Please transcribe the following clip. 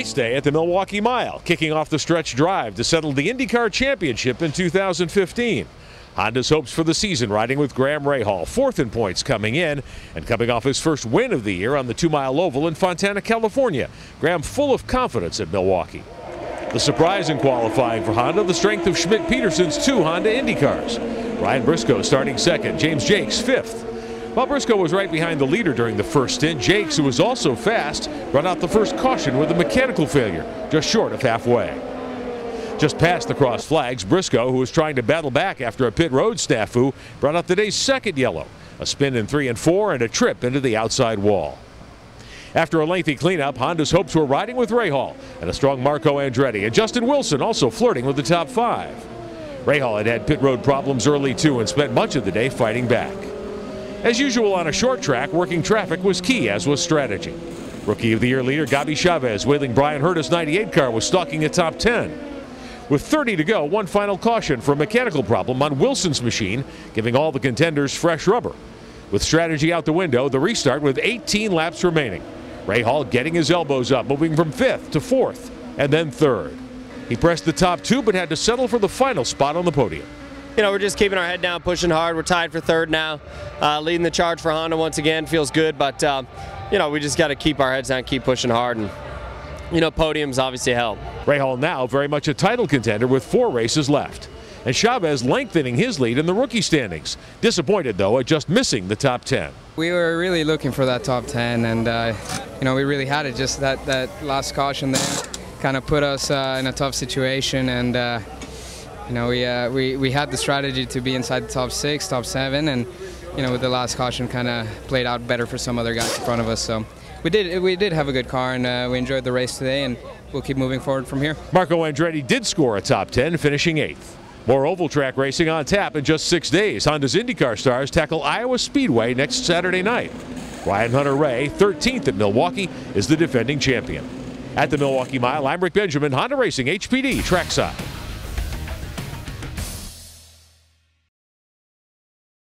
race day at the Milwaukee Mile, kicking off the stretch drive to settle the IndyCar Championship in 2015. Honda's hopes for the season riding with Graham Rahal, fourth in points coming in and coming off his first win of the year on the 2-mile oval in Fontana, California. Graham full of confidence at Milwaukee. The surprise in qualifying for Honda, the strength of Schmidt-Peterson's two Honda IndyCars. Ryan Briscoe starting second, James Jakes fifth. While Briscoe was right behind the leader during the first stint, Jakes, who was also fast, brought out the first caution with a mechanical failure just short of halfway. Just past the cross flags, Briscoe, who was trying to battle back after a pit road snafu, brought out the day's second yellow, a spin in 3 and 4 and a trip into the outside wall. After a lengthy cleanup, Honda's hopes were riding with Rahal and a strong Marco Andretti, and Justin Wilson also flirting with the top five. Rahal had had pit road problems early too and spent much of the day fighting back. As usual on a short track, working traffic was key, as was strategy. Rookie of the Year leader Gabby Chaves, wailing Brian Herta's 98 car, was stalking a top 10. With 30 to go, one final caution for a mechanical problem on Wilson's machine, giving all the contenders fresh rubber. With strategy out the window, the restart with 18 laps remaining. Rahal getting his elbows up, moving from 5th to 4th and then 3rd. He pressed the top two but had to settle for the final spot on the podium. You know, we're just keeping our head down, pushing hard. We're tied for 3rd now. Leading the charge for Honda once again feels good, but you know, we just got to keep our heads down, keep pushing hard, and you know, podiums obviously help. Rahal now very much a title contender with 4 races left. And Chaves lengthening his lead in the rookie standings. Disappointed, though, at just missing the top 10. We were really looking for that top 10, and, you know, we really had it. Just that last caution there kind of put us in a tough situation. And, you know, we had the strategy to be inside the top 6, top 7, and, you know, with the last caution kind of played out better for some other guys in front of us. So we did have a good car, and we enjoyed the race today, and we'll keep moving forward from here. Marco Andretti did score a top 10, finishing 8th. More oval track racing on tap in just 6 days. Honda's IndyCar stars tackle Iowa Speedway next Saturday night. Ryan Hunter-Rey, 13th at Milwaukee, is the defending champion. At the Milwaukee Mile, I'm Rick Benjamin, Honda Racing HPD trackside.